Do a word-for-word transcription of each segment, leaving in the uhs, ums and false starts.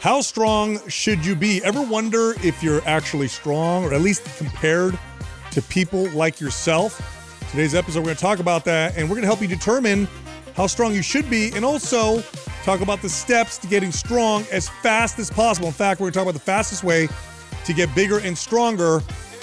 How strong should you be? Ever wonder if you're actually strong, or at least compared to people like yourself? Today's episode, we're going to talk about that, and we're going to help you determine how strong you should be, and also talk about the steps to getting strong as fast as possible. In fact, we're going to talk about the fastest way to get bigger and stronger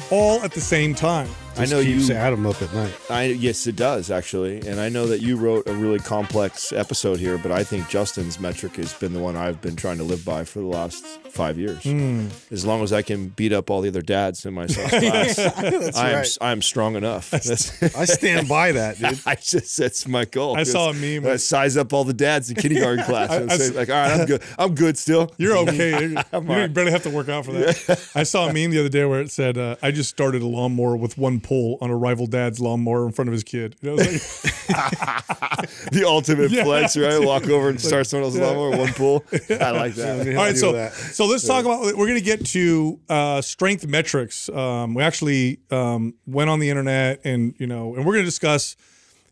all at the same time. Just I know keeps you Adam up at night. I, yes, it does actually, and I know that you wrote a really complex episode here, but I think Justin's metric has been the one I've been trying to live by for the last five years. Mm. As long as I can beat up all the other dads in my son's class, yeah, I'm right. I'm strong enough. I, st I stand by that, dude. I just that's my goal. I saw a meme. I size up all the dads in kindergarten class. I, and I, say, I, like, all right, I'm good. I'm good still. You're okay. You right. barely have to work out for that. I saw a meme the other day where it said, uh, "I just started a lawnmower with one." Pull on a rival dad's lawnmower in front of his kid. You know, it's like the ultimate yeah, flex, right? Dude. Walk over and start like, someone else's yeah. lawnmower, one pull. I like that. All right, so that. so let's yeah. talk about. We're going to get to uh, strength metrics. Um, we actually um, went on the internet, and you know, and we're going to discuss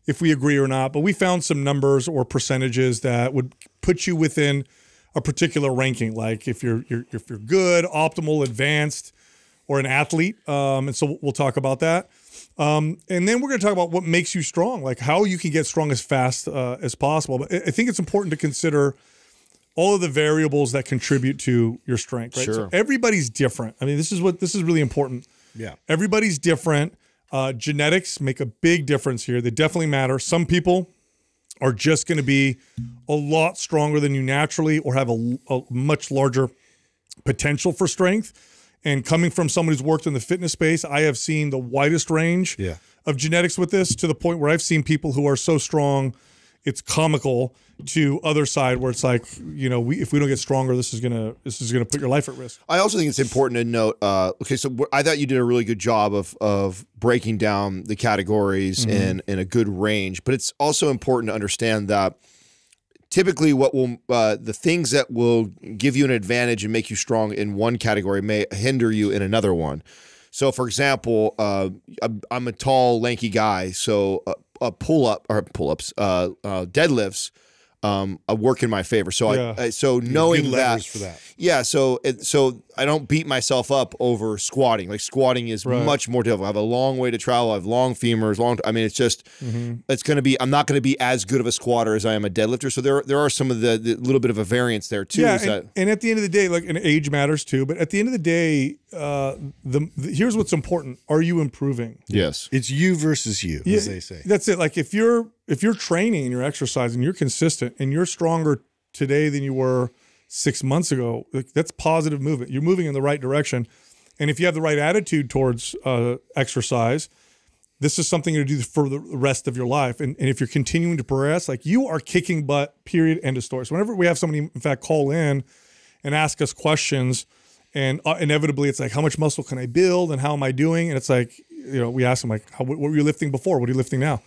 if we agree or not. But we found some numbers or percentages that would put you within a particular ranking, like if you're, you're if you're good, optimal, advanced, or an athlete, um, and so we'll talk about that. Um, and then we're going to talk about what makes you strong, like how you can get strong as fast uh, as possible. But I think it's important to consider all of the variables that contribute to your strength. Right? Sure. So everybody's different. I mean, this is what this is really important. Yeah. Everybody's different. Uh, genetics make a big difference here. They definitely matter. Some people are just going to be a lot stronger than you naturally, or have a, a much larger potential for strength. And coming from someone who's worked in the fitness space, I have seen the widest range yeah. of genetics with this, to the point where I've seen people who are so strong, it's comical, to other side where it's like, you know, we, if we don't get stronger, this is gonna this is gonna put your life at risk. I also think it's important to note. Uh, okay, so I thought you did a really good job of of breaking down the categories mm-hmm. in in a good range, but it's also important to understand that. Typically, what will uh, the things that will give you an advantage and make you strong in one category may hinder you in another one. So, for example, uh, I'm a tall, lanky guy, so a, a pull up or pull ups, uh, uh, deadlifts, um, I work in my favor. So, yeah. I, I so knowing that, for that, yeah. So, it, so I don't beat myself up over squatting. Like squatting is right. much more difficult. I have a long way to travel. I have long femurs, long. I mean, it's just, mm-hmm. it's going to be. I'm not going to be as good of a squatter as I am a deadlifter. So there, there are some of the, the little bit of a variance there too. Yeah, is and, that, and at the end of the day, like, and age matters too. But at the end of the day, uh, the, the here's what's important: are you improving? Yes, it's you versus you, yeah, as they say. That's it. Like if you're if you're training and you're exercising, you're consistent, and you're stronger today than you were six months ago, that's positive movement. You're moving in the right direction. And if you have the right attitude towards uh, exercise, this is something you do for the rest of your life. And, and if you're continuing to progress, like you are kicking butt, period, end of story. So whenever we have somebody, in fact, call in and ask us questions, and uh, inevitably it's like, how much muscle can I build and how am I doing? And it's like, you know, we ask them like, how, what were you lifting before? What are you lifting now?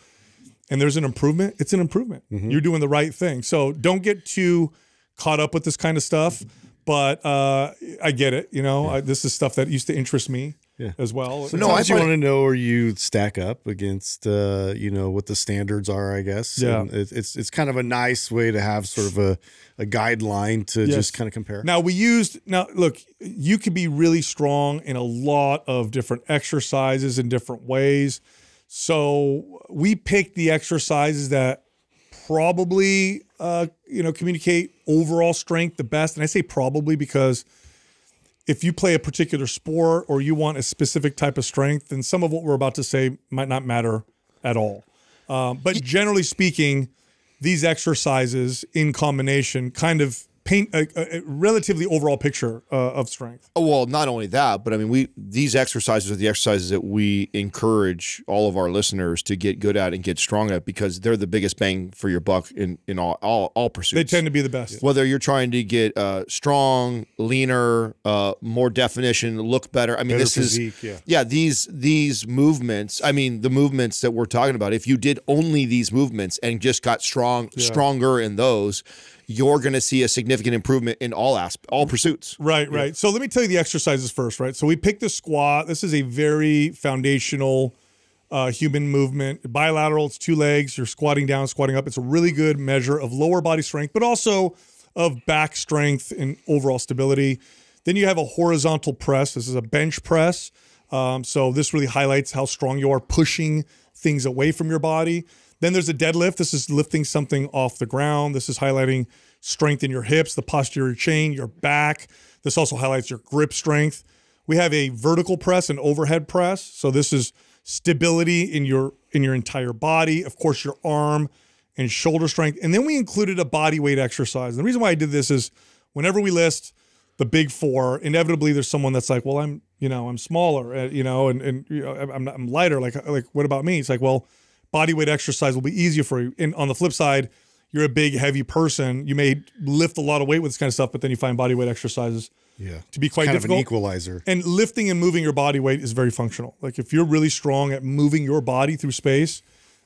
And there's an improvement. It's an improvement. Mm-hmm. You're doing the right thing. So don't get too caught up with this kind of stuff, but uh, I get it. You know, yeah. I, this is stuff that used to interest me yeah. as well. So no, I you want to know where you stack up against, uh, you know, what the standards are, I guess. Yeah, and it, it's it's kind of a nice way to have sort of a a guideline to yes. just kind of compare. Now we used now look, you could be really strong in a lot of different exercises in different ways. So we picked the exercises that probably, uh, you know, communicate overall strength the best. And I say probably because if you play a particular sport or you want a specific type of strength, then some of what we're about to say might not matter at all. Um, but generally speaking, these exercises in combination kind of paint a, a relatively overall picture uh, of strength. Oh, well, not only that, but I mean, we these exercises are the exercises that we encourage all of our listeners to get good at and get strong at, because they're the biggest bang for your buck in, in all, all, all pursuits. They tend to be the best. Whether you're trying to get uh, strong, leaner, uh, more definition, look better. I mean, better this physique, is, yeah. yeah, these these movements, I mean, the movements that we're talking about, if you did only these movements and just got strong, yeah. stronger in those, you're going to see a significant improvement in all aspects, all pursuits. Right, right. Yeah. So let me tell you the exercises first, right? So we picked the squat. This is a very foundational uh, human movement. Bilateral, it's two legs. You're squatting down, squatting up. It's a really good measure of lower body strength, but also of back strength and overall stability. Then you have a horizontal press. This is a bench press. Um, so this really highlights how strong you are pushing things away from your body. Then there's a deadlift. This is lifting something off the ground. This is highlighting strength in your hips, the posterior chain, your back. This also highlights your grip strength. We have a vertical press and overhead press. So this is stability in your, in your entire body. Of course, your arm and shoulder strength. And then we included a body weight exercise. And the reason why I did this is whenever we list the big four, inevitably there's someone that's like, well, I'm, you know, I'm smaller, uh, you know, and, and you know, I'm, not, I'm lighter. Like, like, what about me? It's like, well, body weight exercise will be easier for you. And on the flip side, you're a big, heavy person. You may lift a lot of weight with this kind of stuff, but then you find body weight exercises yeah. to be quite it's kind difficult. Of an equalizer. And lifting and moving your body weight is very functional. Like if you're really strong at moving your body through space,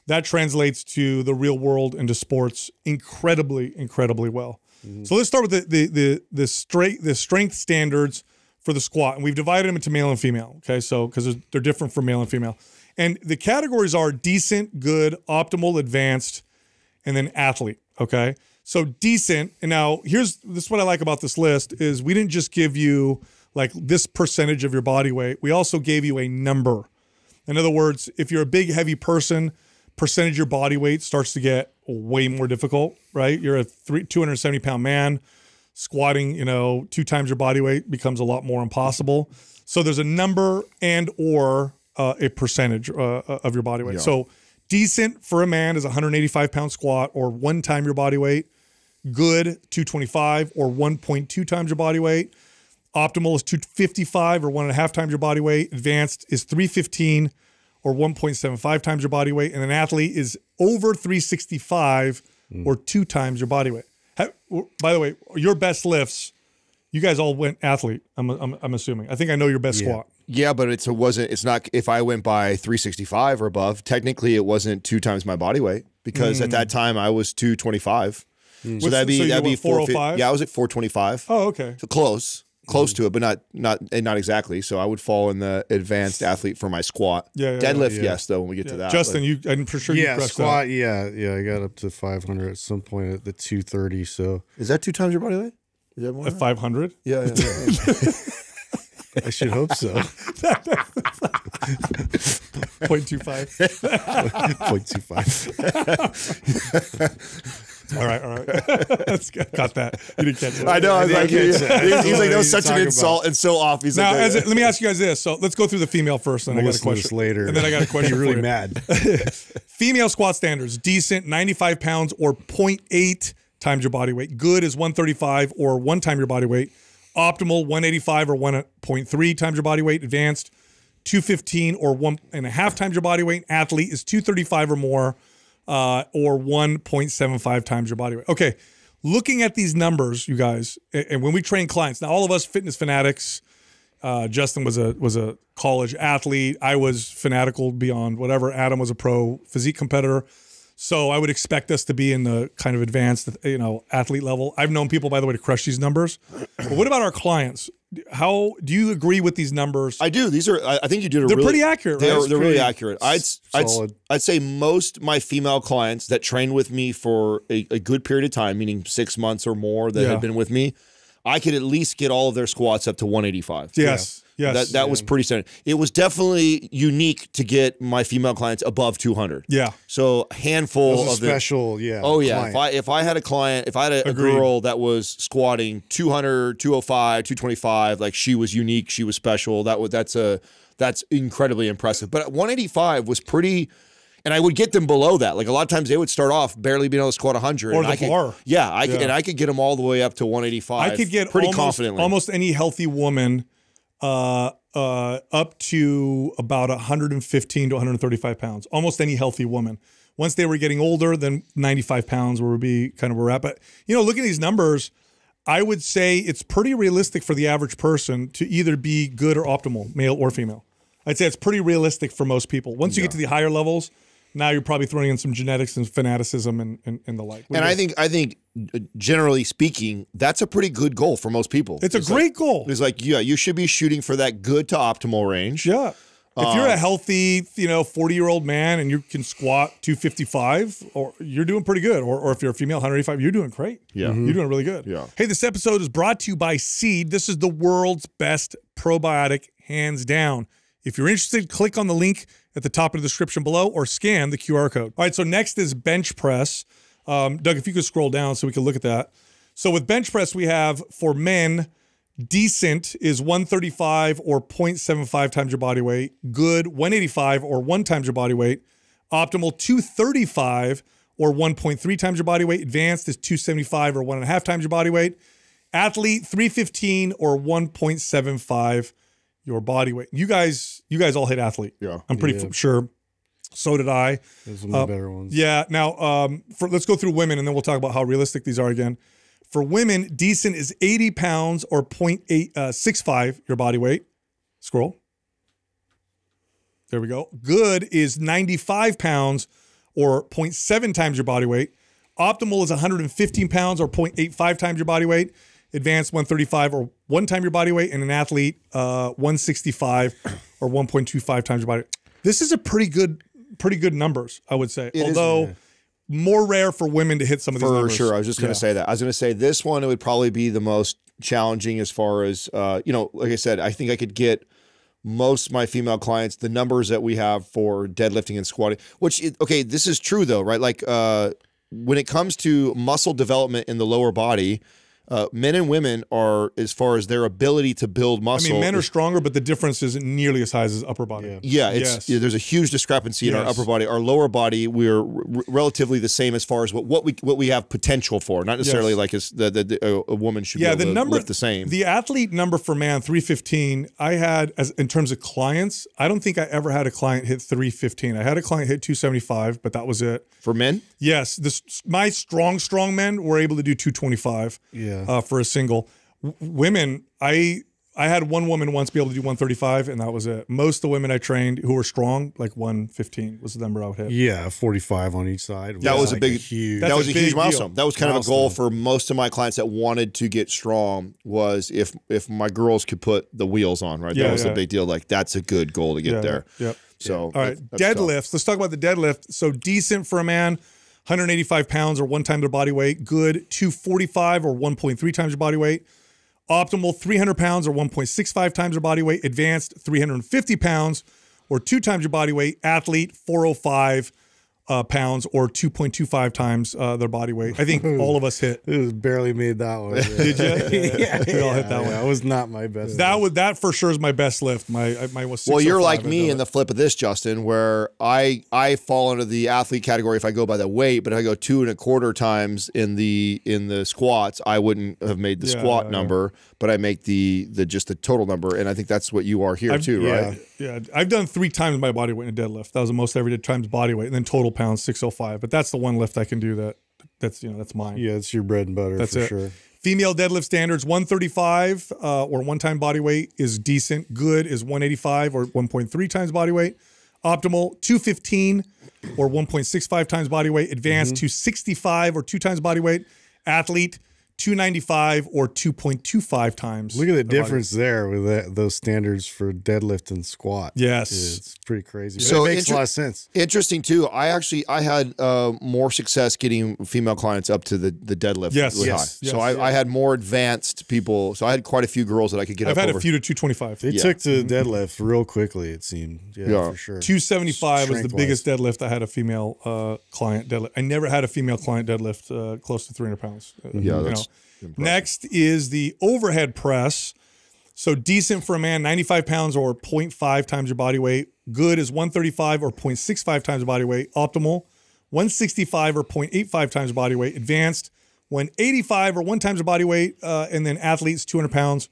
that translates to the real world and to sports incredibly, incredibly well. Mm-hmm. So let's start with the, the, the, the, straight, the strength standards for the squat. And we've divided them into male and female, okay? So, because they're, they're different for male and female. And the categories are decent, good, optimal, advanced, and then athlete, okay? So decent, and now here's, this is what I like about this list, is we didn't just give you like this percentage of your body weight, we also gave you a number. In other words, if you're a big, heavy person, percentage of your body weight starts to get way more difficult, right? You're a three, two hundred seventy pound man, squatting, you know, two times your body weight becomes a lot more impossible. So there's a number and or uh, a percentage uh, of your body weight. Yeah. So decent for a man is one hundred eighty-five pound squat or one time your body weight. Good, two twenty-five or one point two times your body weight. Optimal is two fifty-five or one and a half times your body weight. Advanced is three fifteen or one point seven five times your body weight. And an athlete is over three sixty-five mm. or two times your body weight. By the way, your best lifts, you guys all went athlete, I'm, I'm, I'm assuming. I think I know your best yeah. squat. Yeah, but it's, it wasn't, it's not, if I went by three sixty-five or above, technically it wasn't two times my body weight because mm. at that time I was two twenty-five. Mm. So that'd be, so that'd be four oh five? Yeah, I was at four twenty-five. Oh, okay. So close, close mm. to it, but not, not, not exactly. So I would fall in the advanced athlete for my squat. Yeah, yeah, deadlift, yeah. yes, though, when we get yeah. to that. Justin, but, you, I'm pretty sure yeah, you pressed squat, that. Yeah, yeah, I got up to five hundred at some point at the two thirty, so. Is that two times your body weight? Is that more? At five hundred? Yeah, yeah, yeah. I should hope so. zero point two five. zero point two five. All right, all right. That's good. Got that. You didn't catch it. I know. I was like, he, he's, he's like, that was such an insult about. And so off. He's now, like, as it, let me ask you guys this. So let's go through the female first, and we'll I got a question later. And then I got a question. You're really mad. Female squat standards: decent, ninety-five pounds or zero point eight times your body weight. Good is one thirty-five or one time your body weight. Optimal, one eighty-five or one point three times your body weight. Advanced, two fifteen or one and a half times your body weight. Athlete is two thirty-five or more uh, or one point seven five times your body weight. Okay, looking at these numbers, you guys, and when we train clients, now all of us fitness fanatics, uh, Justin was a, was a college athlete. I was fanatical beyond whatever. Adam was a pro physique competitor. So I would expect us to be in the kind of advanced, you know, athlete level. I've known people, by the way, to crush these numbers. But what about our clients? How do you agree with these numbers? I do. These are, I think you did a they're really- pretty accurate, they're, right? They're pretty really accurate. I'd, I'd, I'd say most my female clients that trained with me for a, a good period of time, meaning six months or more that yeah. had been with me, I could at least get all of their squats up to one eighty-five. Yes. Yeah. Yes, that that yeah. was pretty standard. It was definitely unique to get my female clients above two hundred. Yeah. So a handful a of special, the, yeah. Oh, yeah. Client. If I if I had a client, if I had a, a girl that was squatting two hundred, two oh five, two twenty-five, like she was unique, she was special. That was that's a that's incredibly impressive. But at one eighty-five was pretty. And I would get them below that. Like a lot of times they would start off barely being able to squat one hundred. Or the I could, bar. Yeah, I could, yeah. And I could get them all the way up to one eighty-five. I could get pretty almost, confidently. Almost any healthy woman uh, uh, up to about one fifteen to one thirty-five pounds. Almost any healthy woman. Once they were getting older, then ninety-five pounds would be kind of where we're at. But, you know, looking at these numbers, I would say it's pretty realistic for the average person to either be good or optimal, male or female. I'd say it's pretty realistic for most people. Once you yeah. get to the higher levels, now you're probably throwing in some genetics and fanaticism and, and, and the like. What and I think, I think generally speaking, that's a pretty good goal for most people. It's, it's a great like, goal. It's like, yeah, you should be shooting for that good to optimal range. Yeah. If um, you're a healthy, you know, forty-year-old man and you can squat two fifty-five, or you're doing pretty good. Or, or if you're a female, one eighty-five, you're doing great. Yeah. Mm-hmm. You're doing really good. Yeah. Hey, this episode is brought to you by Seed. This is the world's best probiotic, hands down. If you're interested, click on the link at the top of the description below or scan the Q R code. All right, so next is bench press. Um, Doug, if you could scroll down so we can look at that. So with bench press, we have for men, decent is one thirty-five or zero point seven five times your body weight. Good, one eighty-five or one times your body weight. Optimal, two thirty-five or one point three times your body weight. Advanced is two seventy-five or one and a half times your body weight. Athlete, three fifteen or one point seven five your body weight. You guys, you guys all hit athlete. Yeah, I'm pretty yeah. sure. So did I. Those are the uh, better ones. Yeah. Now, um, for, let's go through women, and then we'll talk about how realistic these are again. For women, decent is eighty pounds or zero point eight six five uh, your body weight. Scroll. There we go. Good is ninety-five pounds or zero point seven times your body weight. Optimal is one hundred fifteen pounds or zero point eight five times your body weight. Advanced, one thirty-five or one time your body weight. And an athlete, uh, one sixty-five or one point two five times your body weight. This is a pretty good, pretty good numbers, I would say. It Although... is, more rare for women to hit some of these numbers. For sure. I was just going to yeah. say that. I was going to say this one, it would probably be the most challenging as far as, uh, you know, like I said, I think I could get most of my female clients, the numbers that we have for deadlifting and squatting, which, it, okay, this is true though, right? Like uh, when it comes to muscle development in the lower body, Uh, men and women are, as far as their ability to build muscle. I mean, men are stronger, but the difference isn't nearly as high as upper body. Yeah, yeah, it's, yes. yeah there's a huge discrepancy yes. in our upper body. Our lower body, we're r relatively the same as far as what, what we what we have potential for. Not necessarily yes. like as the, the, the a, a woman should. Yeah, be able the to number the same. The athlete number for man, three fifteen. I had as in terms of clients, I don't think I ever had a client hit three fifteen. I had a client hit two seventy-five, but that was it for men. Yes, this my strong strong men were able to do two twenty-five. Yeah. Uh, for a single. W women, I I had one woman once be able to do one thirty-five, and that was it. Most of the women I trained who were strong, like one fifteen was the number I would hit. Yeah, forty-five on each side. That was, was like a big, a huge, that was a, a huge milestone. Deal. That was kind milestone. of a goal for most of my clients that wanted to get strong. Was if if my girls could put the wheels on, right? Yeah, that was yeah. a big deal. Like that's a good goal to get yeah, there. Yep. So yeah. all right, that, deadlifts. Tough. Let's talk about the deadlift. So decent for a man, one hundred eighty-five pounds or one time their body weight. Good, two forty-five or one point three times your body weight. Optimal, three hundred pounds or one point six five times your body weight. Advanced, three hundred fifty pounds or two times your body weight. Athlete, four oh five uh, pounds or two point two five times uh, their body weight. I think all of us hit. It was barely made that one. Yeah. Did you? Yeah, yeah, we all yeah, hit that yeah, one. That was not my best. That lift. was that for sure is my best lift. My my was. Well, you're like me in the flip of this, Justin, where I I fall into the athlete category if I go by the weight, but if I go two and a quarter times in the in the squats, I wouldn't have made the yeah, squat yeah, number, yeah. but I make the the just the total number, and I think that's what you are here I've, too, yeah, right? Yeah, I've done three times my body weight in a deadlift. That was the most I ever did times body weight, and then total pounds six oh five. But that's the one lift I can do that. That's you know that's mine. Yeah, it's your bread and butter. That's for it. Sure. Female deadlift standards: one thirty-five uh, or one time body weight is decent. Good is one eighty-five or one point three times body weight. Optimal, two fifteen or one point six five times body weight. Advanced, mm-hmm. two sixty-five or two times body weight. Athlete, two ninety-five or two point two five times. Look at the difference there with that, those standards for deadlift and squat. Yes. It's pretty crazy. So it makes a lot of sense. Interesting too. I actually, I had uh, more success getting female clients up to the, the deadlift. Yes. Really yes, yes so yes. I, I had more advanced people. So I had quite a few girls that I could get I've up I've had over. a few to two twenty-five. They yeah. took to the deadlift real quickly, it seemed. Yeah, yeah. for sure. two seventy-five was the biggest deadlift I had a female uh, client deadlift. I never had a female client deadlift uh, close to three hundred pounds. Yeah, uh, that's impressive. Next is the overhead press. So decent for a man, ninety-five pounds or zero point five times your body weight. Good is one thirty-five or zero point six five times your body weight. Optimal, one sixty-five or zero point eight five times your body weight. Advanced, one eighty-five or one times your body weight. Uh, and then athletes, two hundred pounds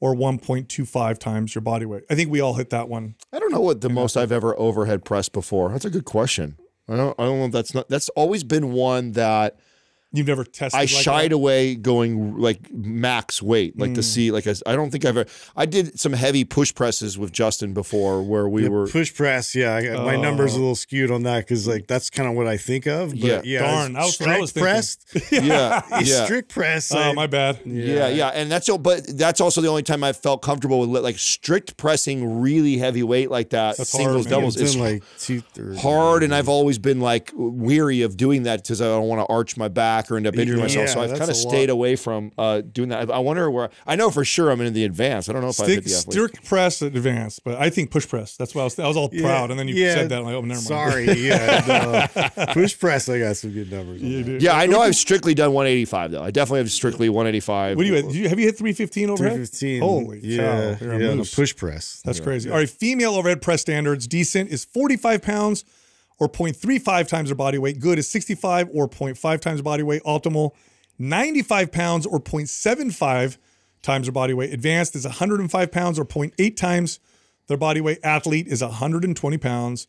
or one point two five times your body weight. I think we all hit that one. I don't know what the most I've ever overhead pressed before. That's a good question. I don't, I don't know if that's not, that's always been one that You've never tested. I like shied that? away going like max weight, like mm. to see, like I, I don't think I've ever, I did some heavy push presses with Justin before where we the were push press. Yeah. I, uh, my number's a little skewed on that. Cause like, that's kind of what I think of, but yeah. yeah Darn. I was, strict I was pressed. yeah. yeah. Strict press. Oh, I, my bad. Yeah. yeah. Yeah. And that's, but that's also the only time I felt comfortable with like strict pressing, really heavy weight like that. That's singles, hard, doubles. It's, it's like two thirty, hard. And I've always been like weary of doing that because I don't want to arch my back or end up injuring yeah, myself. So I've kind of stayed lot. away from uh, doing that. I, I wonder where, I know for sure I'm in the advanced. I don't know if Stick, I hit the athlete. Strict press at advanced, but I think push press. That's why I was, I was all yeah, proud. And then you yeah, said that, I'm like, oh, never mind. Sorry. yeah, no. Push press, I got some good numbers. Yeah, that. yeah I know I've strictly done one eighty-five though. I definitely have strictly one eighty-five. What do you, do you have you hit three fifteen overhead? three fifteen. Holy yeah, cow. Yeah, yeah, no, push press. That's yeah, crazy. Yeah. All right, female overhead press standards, decent is forty-five pounds. Or zero point three five times their body weight. Good is sixty-five or zero point five times body weight. Optimal, ninety-five pounds or zero point seven five times their body weight. Advanced is one hundred five pounds or zero point eight times their body weight. Athlete is one hundred twenty pounds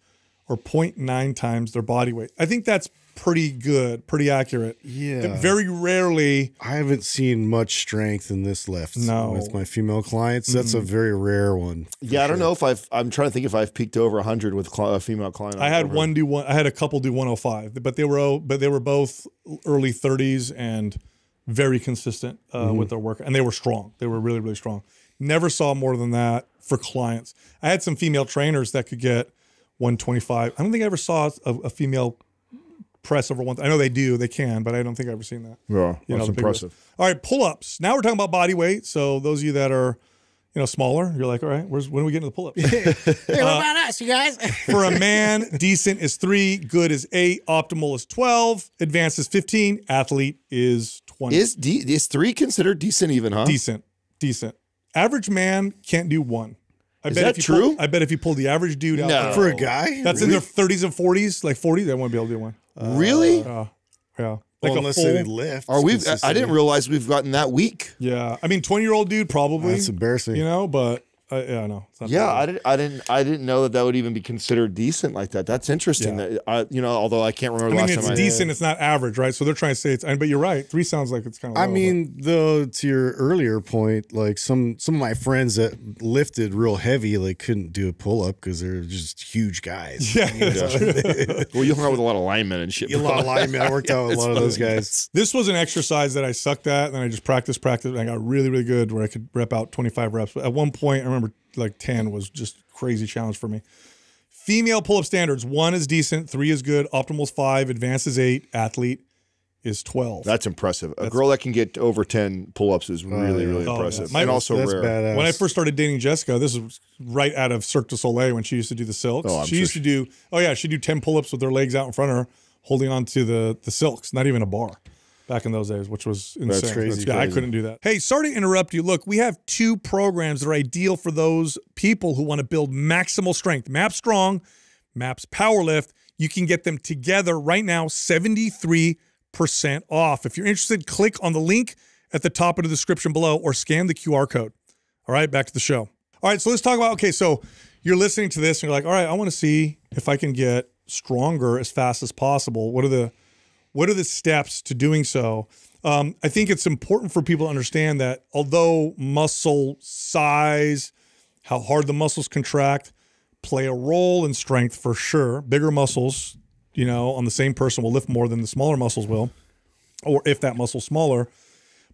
or zero point nine times their body weight. I think that's pretty good, pretty accurate. Yeah. And very rarely. I haven't seen much strength in this lift. No. With my female clients, that's mm-hmm. a very rare one. Yeah, I don't sure. know if I've, I'm trying to think if I've peaked over one hundred with a female client. I had overhead. one do one, I had a couple do one oh five, but they were, but they were both early thirties and very consistent uh, mm-hmm. with their work. And they were strong. They were really, really strong. Never saw more than that for clients. I had some female trainers that could get one twenty-five. I don't think I ever saw a, a female press over one. I know they do, they can, but I don't think I've ever seen that. Yeah, that's you know, impressive. All right, pull-ups. Now we're talking about body weight. So those of you that are, you know, smaller, you're like, all right, where's when are we getting to the pull-ups? Hey, what uh, about us, you guys? For a man, decent is three, good is eight, optimal is twelve, advanced is fifteen, athlete is twenty. Is de is three considered decent even, huh? Decent, decent. Average man can't do one. I Is bet that if you true? Pull, I bet if you pull the average dude out. No. For a guy? That's really? In their thirties and forties, like forty, they won't be able to do one. Uh, really? Uh, yeah. Like well, unless full, they lift. Are we? I didn't realize we've gotten that weak. Yeah. I mean, twenty-year-old dude probably. Oh, that's embarrassing. You know, but I, yeah, I know. Yeah, I didn't, I didn't. I didn't know that that would even be considered decent like that. That's interesting. Yeah. That I, you know, although I can't remember. I mean, the last it's time decent. I, it's not average, right? So they're trying to say it's. But you're right. Three sounds like it's kind of. I low, mean, but. though, to your earlier point, like some some of my friends that lifted real heavy, like couldn't do a pull up because they're just huge guys. Yeah. You know? Well, you hung out with a lot of linemen and shit. A lot of linemen. I worked yeah, out with a lot funny. of those guys. This was an exercise that I sucked at, and then I just practiced, practiced, and I got really, really good where I could rep out twenty-five reps. But at one point, I remember. Number like ten was just crazy challenge for me. Female pull-up standards. One is decent. Three is good. Optimal is five. Advanced is eight. Athlete is twelve. That's impressive. That's a girl that can get over ten pull-ups is really, uh, really oh, impressive. Yeah. And also that's rare. Badass. When I first started dating Jessica, this was right out of Cirque du Soleil when she used to do the silks. Oh, she sure used to do, oh yeah, she'd do ten pull-ups with her legs out in front of her, holding on to the, the silks, not even a bar. Back in those days, which was insane. That's crazy. Yeah, crazy. I couldn't do that. Hey, sorry to interrupt you. Look, we have two programs that are ideal for those people who want to build maximal strength. MAPS Strong, MAPS Powerlift. You can get them together right now, seventy-three percent off. If you're interested, click on the link at the top of the description below or scan the Q R code. All right, back to the show. All right, so let's talk about, okay, so you're listening to this and you're like, all right, I want to see if I can get stronger as fast as possible. What are the... What are the steps to doing so? Um, I think it's important for people to understand that although muscle size, how hard the muscles contract, play a role in strength for sure. Bigger muscles, you know, on the same person will lift more than the smaller muscles will, or if that muscle's smaller.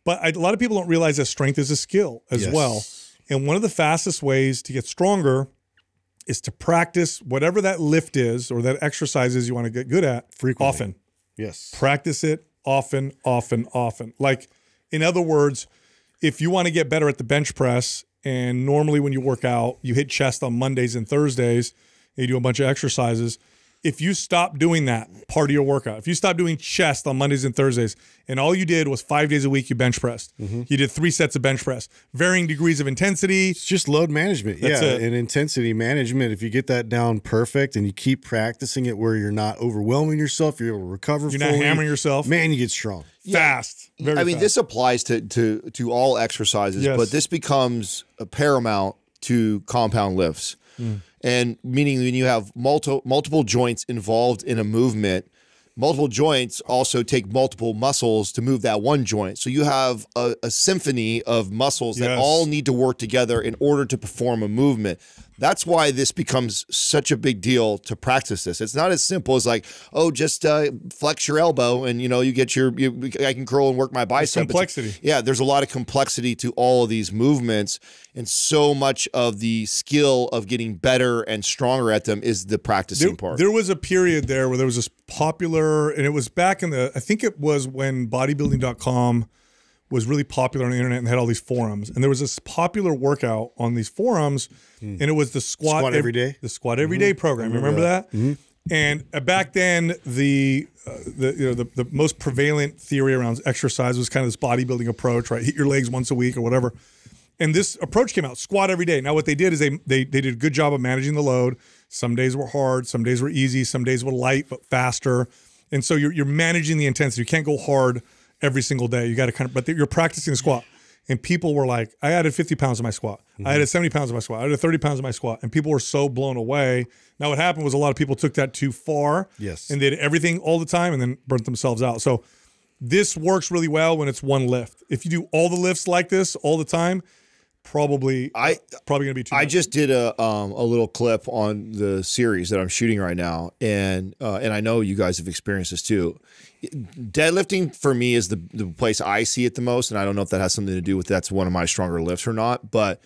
But I, a lot of people don't realize that strength is a skill as yes. well. And one of the fastest ways to get stronger is to practice whatever that lift is or that exercise is you want to get good at frequently. Often. Yes. Practice it often, often, often. Like, in other words, if you want to get better at the bench press, and normally when you work out, you hit chest on Mondays and Thursdays, and you do a bunch of exercises. If you stop doing that part of your workout, if you stop doing chest on Mondays and Thursdays, and all you did was five days a week, you bench pressed. Mm-hmm. You did three sets of bench press, varying degrees of intensity. It's just load management. That's yeah, it. And intensity management. If you get that down perfect and you keep practicing it where you're not overwhelming yourself, you're able to recover You're fully. not hammering yourself. Man, you get strong. Yeah. Fast. Very I mean, fast. This applies to, to, to all exercises, yes. but this becomes a paramount to compound lifts. Mm. And meaning when you have multiple multiple joints involved in a movement, multiple joints also take multiple muscles to move that one joint. So you have a, a symphony of muscles that yes. all need to work together in order to perform a movement. That's why this becomes such a big deal to practice this. It's not as simple as like, oh, just uh, flex your elbow and, you know, you get your, you, I can curl and work my bicep. There's complexity. It's, yeah, there's a lot of complexity to all of these movements. And so much of the skill of getting better and stronger at them is the practicing there, part. There was a period there where there was this popular, and it was back in the, I think it was when bodybuilding dot com was really popular on the internet and had all these forums. And there was this popular workout on these forums, mm. and it was the squat, squat ev every day, the squat every mm-hmm. day program. Remember, remember that? that? Mm-hmm. And uh, back then, the uh, the you know the, the most prevalent theory around exercise was kind of this bodybuilding approach, right? Hit your legs once a week or whatever. And this approach came out: squat every day. Now, what they did is they they they did a good job of managing the load. Some days were hard, some days were easy, some days were light but faster. And so you're you're managing the intensity. You can't go hard every single day. You got to kind of, but you're practicing the squat. And people were like, I added fifty pounds to my squat. Mm-hmm. I added seventy pounds to my squat. I added thirty pounds to my squat. And people were so blown away. Now what happened was a lot of people took that too far. Yes. And did everything all the time and then burnt themselves out. So this works really well when it's one lift. If you do all the lifts like this all the time, probably I probably gonna be too I much. Just did a um a little clip on the series that I'm shooting right now, and uh and I know you guys have experienced this too. Deadlifting for me is the, the place I see it the most, and I don't know if that has something to do with that's one of my stronger lifts or not, but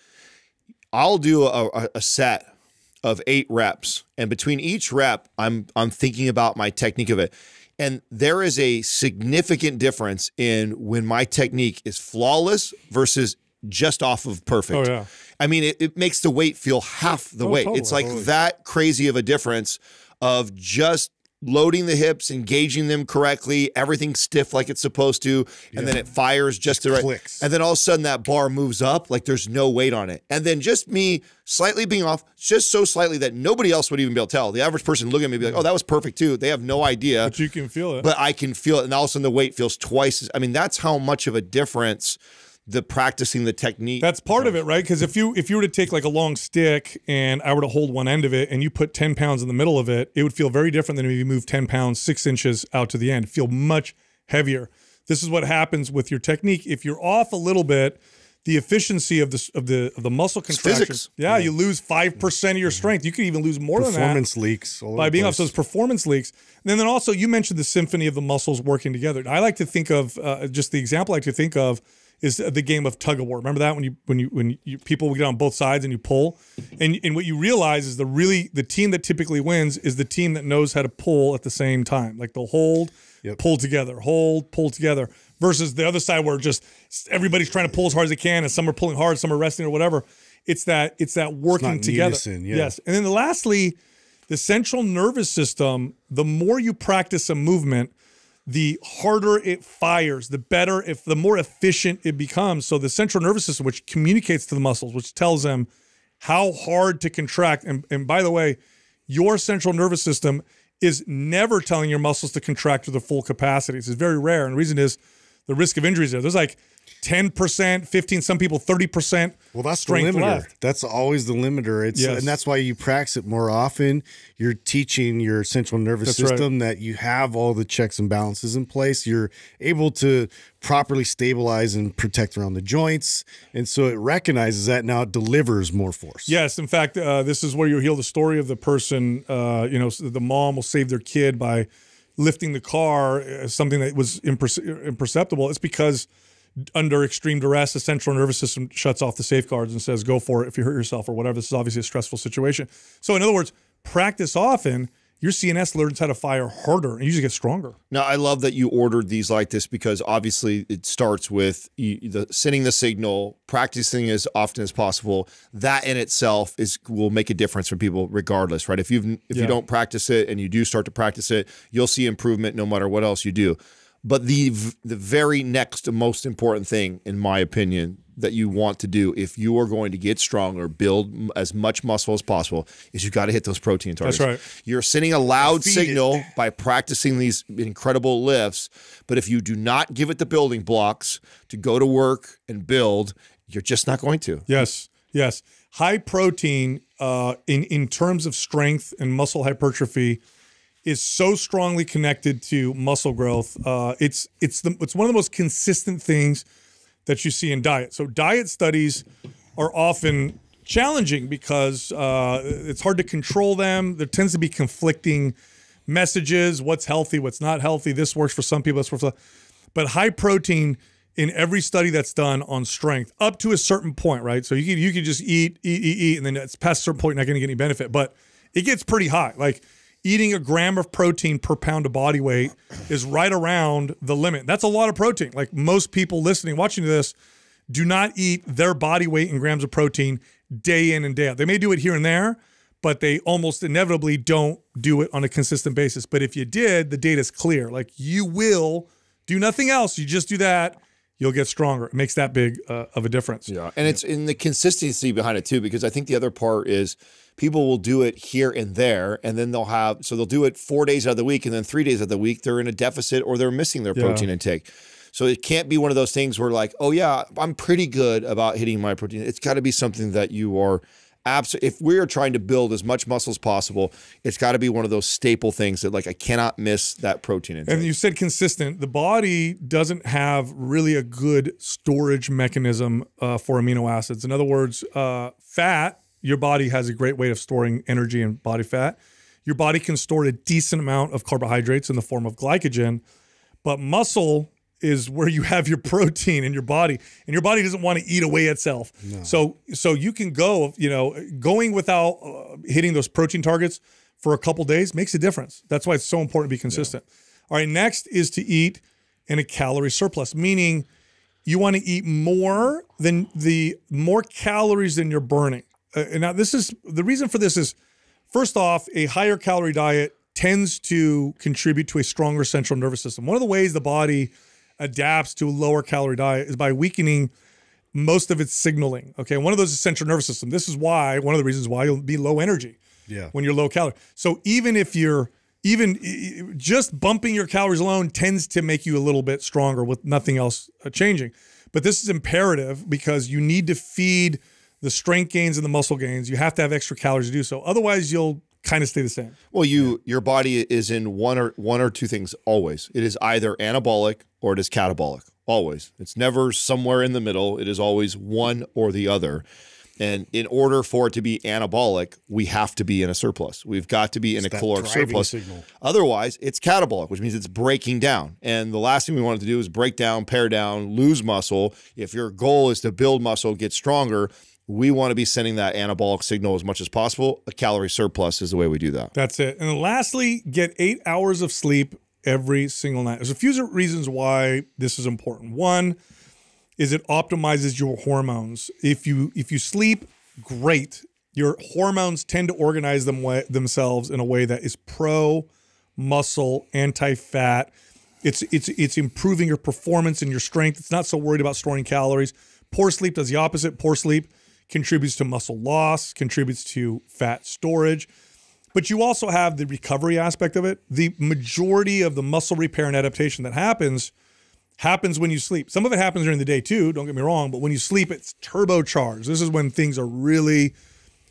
I'll do a, a set of eight reps, and between each rep I'm I'm thinking about my technique of it. And there is a significant difference in when my technique is flawless versus just off of perfect. Oh, yeah. I mean, it, it makes the weight feel half the oh, weight. Totally, it's like totally. that crazy of a difference of just loading the hips, engaging them correctly, everything stiff like it's supposed to, and yeah. then it fires just, just the right. Clicks. And then all of a sudden that bar moves up like there's no weight on it. And then just me slightly being off, just so slightly that nobody else would even be able to tell. The average person looking at me would be like, oh, that was perfect too. They have no idea. But you can feel it. But I can feel it. And all of a sudden the weight feels twice as, I mean, that's how much of a difference the practicing the technique. That's part of it, right? Because if you if you were to take like a long stick and I were to hold one end of it and you put ten pounds in the middle of it, it would feel very different than if you move ten pounds, six inches out to the end. It'd feel much heavier. This is what happens with your technique. If you're off a little bit, the efficiency of the, of the, of the muscle contraction, yeah, yeah, you lose five percent of your strength. You could even lose more than that. Performance leaks. By being off those performance leaks. And then, then also, you mentioned the symphony of the muscles working together. I like to think of, uh, just the example I like to think of, is the game of tug of war. Remember that when you when you when you, people would get on both sides and you pull, and and what you realize is the really the team that typically wins is the team that knows how to pull at the same time. Like they'll hold, yep. pull together, hold, pull together, versus the other side where just everybody's trying to pull as hard as they can, and some are pulling hard, some are resting or whatever. It's that it's that working it's together. Unison, yeah. Yes, and then lastly, the central nervous system. The more you practice a movement, the harder it fires, the better, if the more efficient it becomes. So the central nervous system, which communicates to the muscles, which tells them how hard to contract. And, and by the way, your central nervous system is never telling your muscles to contract to their full capacities. It's very rare. And the reason is the risk of injuries there. There's like ten percent, fifteen, some people thirty percent. Well, that's the limiter. Left. That's always the limiter. It's yes. and that's why you practice it more often. You're teaching your central nervous that's system right. that you have all the checks and balances in place. You're able to properly stabilize and protect around the joints, and so it recognizes that. Now it delivers more force. Yes, in fact, uh, this is where you hear the story of the person. Uh, you know, the mom will save their kid by lifting the car, uh, something that was imperce imperceptible. It's because under extreme duress, the central nervous system shuts off the safeguards and says, go for it if you hurt yourself or whatever. This is obviously a stressful situation. So in other words, practice often. Your C N S learns how to fire harder and you just get stronger. Now, I love that you ordered these like this because obviously it starts with you, the, sending the signal, practicing as often as possible. That in itself is will make a difference for people regardless, right? If, you've, if yeah. you don't practice it and you do start to practice it, you'll see improvement no matter what else you do. But the the very next most important thing, in my opinion, that you want to do if you are going to get strong or build as much muscle as possible is you've got to hit those protein targets. That's right. You're sending a loud Feed signal it. by practicing these incredible lifts, but if you do not give it the building blocks to go to work and build, you're just not going to. Yes, yes. High protein uh, in, in terms of strength and muscle hypertrophy is so strongly connected to muscle growth. Uh, it's, it's, the, it's one of the most consistent things that you see in diet. So diet studies are often challenging because uh, it's hard to control them. There tends to be conflicting messages, what's healthy, what's not healthy. This works for some people, this works for some. But high protein in every study that's done on strength up to a certain point, right? So you can, you can just eat, eat, eat, eat, and then it's past a certain point, you're not gonna get any benefit. But it gets pretty high. Like eating a gram of protein per pound of body weight is right around the limit. That's a lot of protein. Like most people listening, watching this, do not eat their body weight in grams of protein day in and day out. They may do it here and there, but they almost inevitably don't do it on a consistent basis. But if you did, the data's clear. Like you will do nothing else. You just do that, you'll get stronger. It makes that big uh, of a difference. Yeah, and it's in the consistency behind it too, because I think the other part is people will do it here and there, and then they'll have, so they'll do it four days out of the week, and then three days out of the week, they're in a deficit or they're missing their yeah. protein intake. So it can't be one of those things where like, oh yeah, I'm pretty good about hitting my protein. It's gotta be something that you are absolutely, if we're trying to build as much muscle as possible, it's gotta be one of those staple things that like, I cannot miss that protein intake. And you said consistent, the body doesn't have really a good storage mechanism uh, for amino acids. In other words, uh, fat, your body has a great way of storing energy and body fat. Your body can store a decent amount of carbohydrates in the form of glycogen, but muscle is where you have your protein in your body, and your body doesn't want to eat away itself. No. So, so you can go, you know, going without uh, hitting those protein targets for a couple days makes a difference. That's why it's so important to be consistent. Yeah. All right, next is to eat in a calorie surplus, meaning you want to eat more than the more calories than you're burning. Uh, and now this is, the reason for this is, first off, a higher calorie diet tends to contribute to a stronger central nervous system. One of the ways the body adapts to a lower calorie diet is by weakening most of its signaling. Okay, one of those is central nervous system. This is why, one of the reasons why you'll be low energy yeah. when you're low calorie. So even if you're, even just bumping your calories alone tends to make you a little bit stronger with nothing else changing. But this is imperative because you need to feed the strength gains and the muscle gains. You have to have extra calories to do so. Otherwise you'll kind of stay the same. Well, you your body is in one or one or two things always. It is either anabolic or it is catabolic. Always. It's never somewhere in the middle. It is always one or the other. And in order for it to be anabolic, we have to be in a surplus. We've got to be in it's a caloric surplus. Signal. Otherwise, it's catabolic, which means it's breaking down. And the last thing we wanted to do is break down, pare down, lose muscle. If your goal is to build muscle, get stronger, we want to be sending that anabolic signal as much as possible. A calorie surplus is the way we do that. That's it. And lastly, get eight hours of sleep every single night. There's a few reasons why this is important. One is it optimizes your hormones. If you if you sleep, great. Your hormones tend to organize them way, themselves in a way that is pro-muscle, anti-fat. It's, it's, it's improving your performance and your strength. It's not so worried about storing calories. Poor sleep does the opposite. Poor sleep contributes to muscle loss, contributes to fat storage, but you also have the recovery aspect of it. The majority of the muscle repair and adaptation that happens, happens when you sleep. Some of it happens during the day too, don't get me wrong, but when you sleep, it's turbocharged. This is when things are really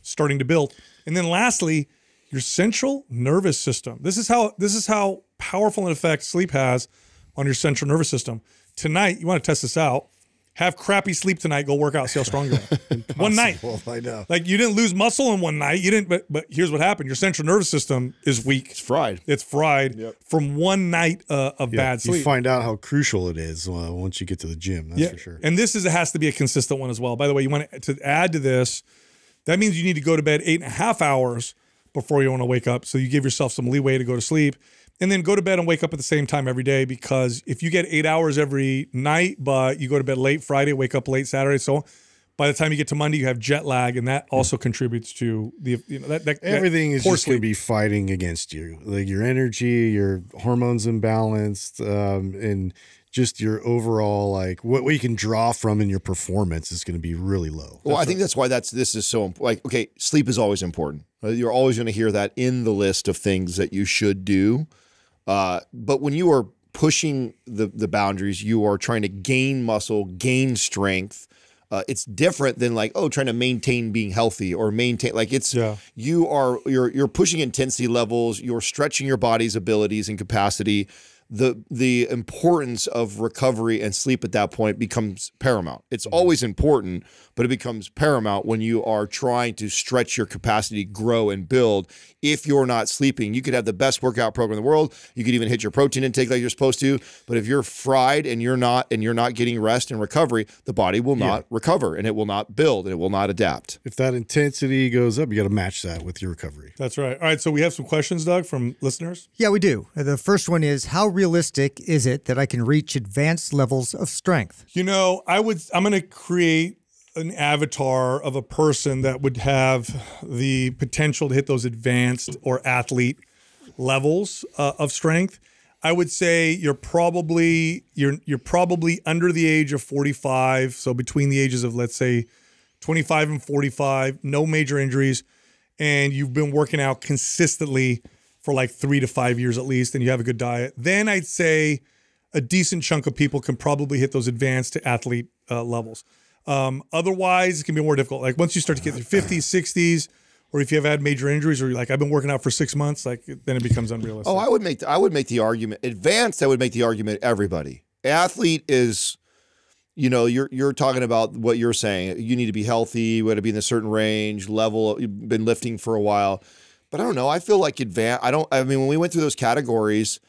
starting to build. And then lastly, your central nervous system. This is how, this is how powerful an effect sleep has on your central nervous system. Tonight, you wanna test this out. Have crappy sleep tonight, go work out, see how strong you are. One night. I know. Like you didn't lose muscle in one night. You didn't, but but here's what happened. Your central nervous system is weak. It's fried. It's fried yep. from one night uh, of yep. bad sleep. You find out how crucial it is uh, once you get to the gym, that's yep. for sure. And this is, it has to be a consistent one as well. By the way, you want to add to this, that means you need to go to bed eight and a half hours before you want to wake up. So you give yourself some leeway to go to sleep. And then go to bed and wake up at the same time every day, because if you get eight hours every night, but you go to bed late Friday, wake up late Saturday, so on, by the time you get to Monday, you have jet lag, and that also contributes to the, you know, that, that everything that is just going to be fighting against you, like your energy, your hormones imbalanced, um, and just your overall, like what we can draw from in your performance is going to be really low. Well, that's I think right. that's why that's, this is so important. Like, okay, sleep is always important. You're always going to hear that in the list of things that you should do. Uh, but when you are pushing the, the boundaries, you are trying to gain muscle, gain strength, Uh, it's different than like, oh, trying to maintain being healthy or maintain like it's yeah. you are you're you're pushing intensity levels, you're stretching your body's abilities and capacity. The the importance of recovery and sleep at that point becomes paramount. It's always important, but it becomes paramount when you are trying to stretch your capacity, grow and build. If you're not sleeping, you could have the best workout program in the world. You could even hit your protein intake like you're supposed to, but if you're fried and you're not and you're not getting rest and recovery, the body will not yeah. recover, and it will not build, and it will not adapt. If that intensity goes up, you got to match that with your recovery. That's right. All right, so we have some questions, Doug, from listeners. Yeah, we do. The first one is, how realistic is it that I can reach advanced levels of strength? You know, I would, I'm going to create an avatar of a person that would have the potential to hit those advanced or athlete levels uh, of strength. I would say you're probably, you're, you're probably under the age of forty-five. So between the ages of, let's say, twenty-five and forty-five, no major injuries. And you've been working out consistently for like three to five years at least, and you have a good diet, then I'd say a decent chunk of people can probably hit those advanced to athlete uh, levels. Um, otherwise, it can be more difficult. Like once you start to get to fifties, sixties, or if you have had major injuries, or you're like, I've been working out for six months, like then it becomes unrealistic. Oh, I would make the, I would make the argument advanced. I would make the argument everybody. Athlete is, you know, you're you're talking about what you're saying. You need to be healthy. You got to be in a certain range level. You've been lifting for a while. But I don't know. I feel like advanced. I don't. I mean, when we went through those categories,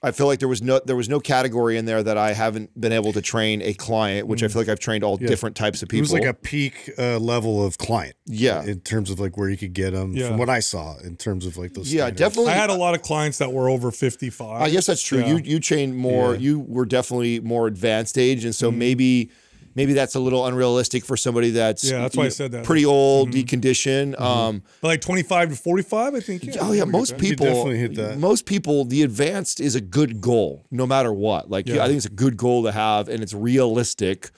I feel like there was no there was no category in there that I haven't been able to train a client, which I feel like I've trained all yeah. different types of people. It was like a peak uh, level of client, yeah, in terms of like where you could get them. Yeah. From what I saw, in terms of like those, yeah, standards. Definitely. I had a lot of clients that were over fifty-five. I guess that's true. Yeah. You you trained more. Yeah. You were definitely more advanced age, and so mm-hmm. maybe. Maybe that's a little unrealistic for somebody that's, yeah, that's why I said that. Pretty old, mm-hmm. deconditioned. Mm-hmm. um, but like twenty-five to forty-five, I think. Yeah, oh, yeah. Most people, definitely hit that. Most people, the advanced is a good goal no matter what. Like, yeah. I think it's a good goal to have, and it's realistic.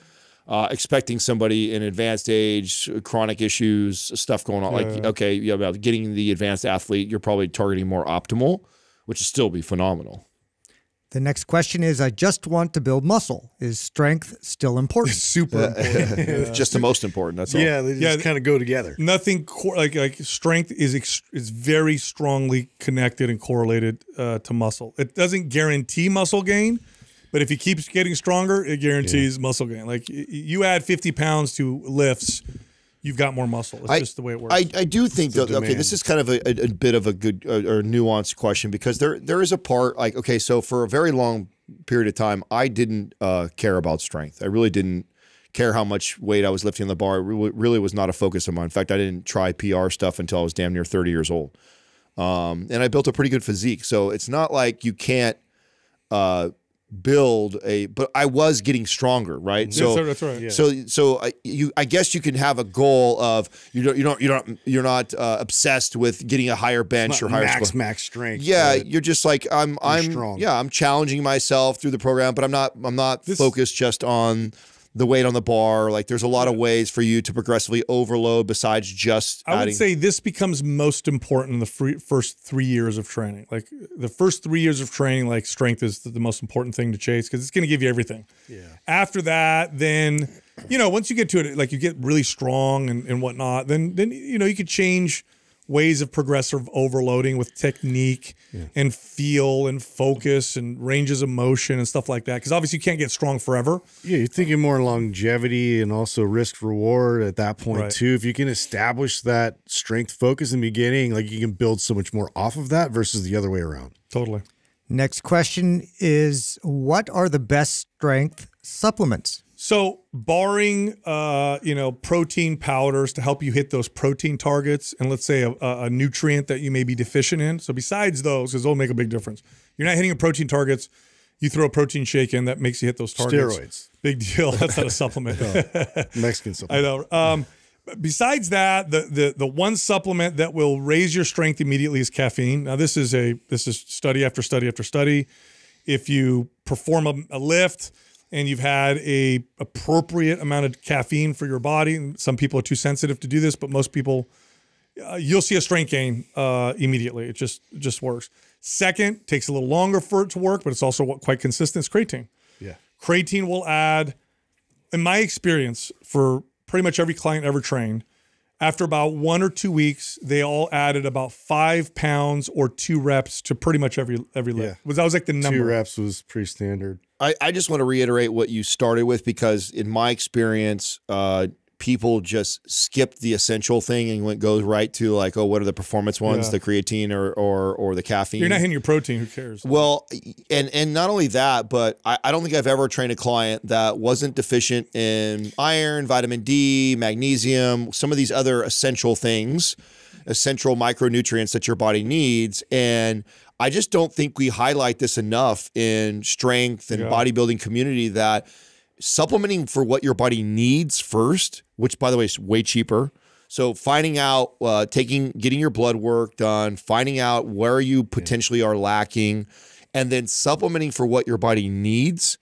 Uh, expecting somebody in advanced age, chronic issues, stuff going on. Yeah, like, yeah. okay, yeah, about getting the advanced athlete, you're probably targeting more optimal, which would still be phenomenal. The next question is, I just want to build muscle. Is strength still important? Super important. Yeah. Just the most important, that's all. Yeah, they just yeah, kind of go together. Nothing, like like strength is, is very strongly connected and correlated uh, to muscle. It doesn't guarantee muscle gain, but if you keep getting stronger, it guarantees yeah. muscle gain. Like you add fifty pounds to lifts, you've got more muscle. It's I, just the way it works. I, I do think, though, okay, this is kind of a, a, a bit of a good uh, or nuanced question, because there there is a part like, okay, so for a very long period of time, I didn't uh, care about strength. I really didn't care how much weight I was lifting on the bar. It really, really was not a focus of mine. In fact, I didn't try P R stuff until I was damn near thirty years old. Um, and I built a pretty good physique. So it's not like you can't uh, – build a, but I was getting stronger, right? So yes, that's right. Yeah. So, so I, you, I guess you can have a goal of you don't, you don't, you don't, you're not uh, obsessed with getting a higher bench or higher max score. max strength. Yeah, you're just like I'm, I'm, strong. yeah, I'm challenging myself through the program, but I'm not, I'm not this, focused just on the weight on the bar. Like there's a lot yeah. of ways for you to progressively overload besides just. I adding. would say this becomes most important in the free, first three years of training. Like the first three years of training, like strength is the, the most important thing to chase because it's going to give you everything. Yeah. After that, then you know once you get to it, like you get really strong and, and whatnot. Then then you know you could change ways of progressive overloading with technique yeah. and feel and focus and ranges of motion and stuff like that. Because obviously you can't get strong forever. Yeah, you're thinking more longevity and also risk reward at that point right. too. If you can establish that strength focus in the beginning, like you can build so much more off of that versus the other way around. Totally. Next question is, what are the best strength supplements? So barring, uh, you know, protein powders to help you hit those protein targets and let's say a, a nutrient that you may be deficient in. So besides those, because those make a big difference. You're not hitting your protein targets. You throw a protein shake in that makes you hit those targets. Steroids. Big deal. That's not a supplement. No. Mexican supplement. I know. Um, besides that, the, the, the one supplement that will raise your strength immediately is caffeine. Now this is a, this is study after study after study. If you perform a, a lift, and you've had a appropriate amount of caffeine for your body. Some people are too sensitive to do this, but most people, uh, you'll see a strength gain uh, immediately. It just it just works. Second, takes a little longer for it to work, but it's also quite consistent. It's creatine. Yeah, creatine will add in my experience, for pretty much every client ever trained, after about one or two weeks, they all added about five pounds or two reps to pretty much every every lift. Yeah. Was that was like the number? Two reps was pretty standard. I, I just want to reiterate what you started with, because in my experience, uh, people just skipped the essential thing and went goes right to like, oh, what are the performance ones? Yeah. The creatine or or or the caffeine. You're not hitting your protein. Who cares? Well, and and not only that, but I, I don't think I've ever trained a client that wasn't deficient in iron, vitamin D, magnesium, some of these other essential things, essential micronutrients that your body needs. And I just don't think we highlight this enough in strength and yeah. bodybuilding community, that supplementing for what your body needs first, which by the way is way cheaper. So finding out, uh, taking, getting your blood work done, finding out where you potentially are lacking, and then supplementing for what your body needs.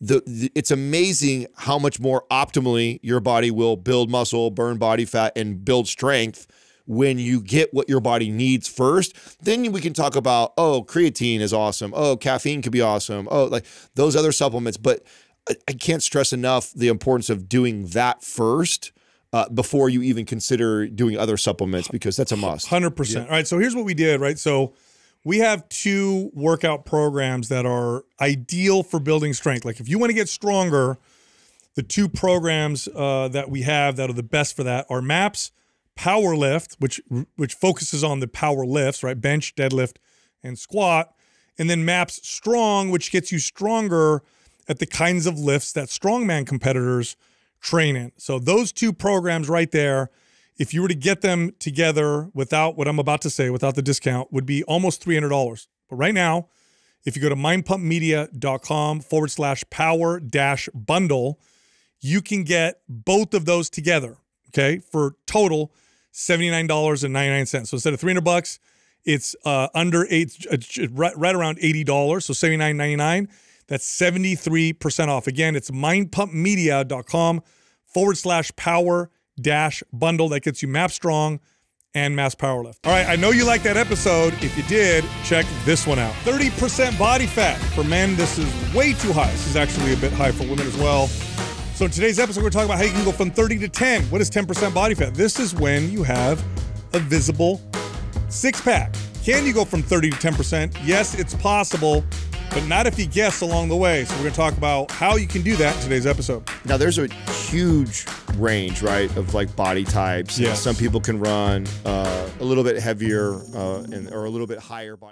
The, the, it's amazing how much more optimally your body will build muscle, burn body fat, and build strength when you get what your body needs first. Then we can talk about, oh, creatine is awesome. Oh, caffeine could be awesome. Oh, like those other supplements. But I can't stress enough the importance of doing that first uh, before you even consider doing other supplements, because that's a must. one hundred percent. Yeah. All right, so here's what we did, right? So we have two workout programs that are ideal for building strength. Like if you want to get stronger, the two programs uh, that we have that are the best for that are MAPS Powerlift, which, which focuses on the power lifts, right? Bench, deadlift, and squat. And then MAPS Strong, which gets you stronger at the kinds of lifts that strongman competitors train in. So those two programs right there, if you were to get them together without what I'm about to say, without the discount, would be almost three hundred dollars. But right now, if you go to mindpumpmedia.com forward slash power dash bundle, you can get both of those together, okay, for total seventy-nine ninety-nine. So instead of three hundred bucks, it's uh, under eight, uh, right, right around eighty dollars, so seventy-nine ninety-nine. That's seventy-three percent off. Again, it's mindpumpmedia.com forward slash power dash bundle. That gets you MAPS Strong and MAPS Powerlift. All right, I know you liked that episode. If you did, check this one out. thirty percent body fat. For men, this is way too high. This is actually a bit high for women as well. So in today's episode, we're talking about how you can go from thirty to ten. What is ten percent body fat? This is when you have a visible six-pack. Can you go from thirty to ten percent? Yes, it's possible, but not if you guess along the way. So we're going to talk about how you can do that in today's episode. Now, there's a huge range, right, of like body types. Yes. Some people can run uh, a little bit heavier uh, and, or a little bit higher body.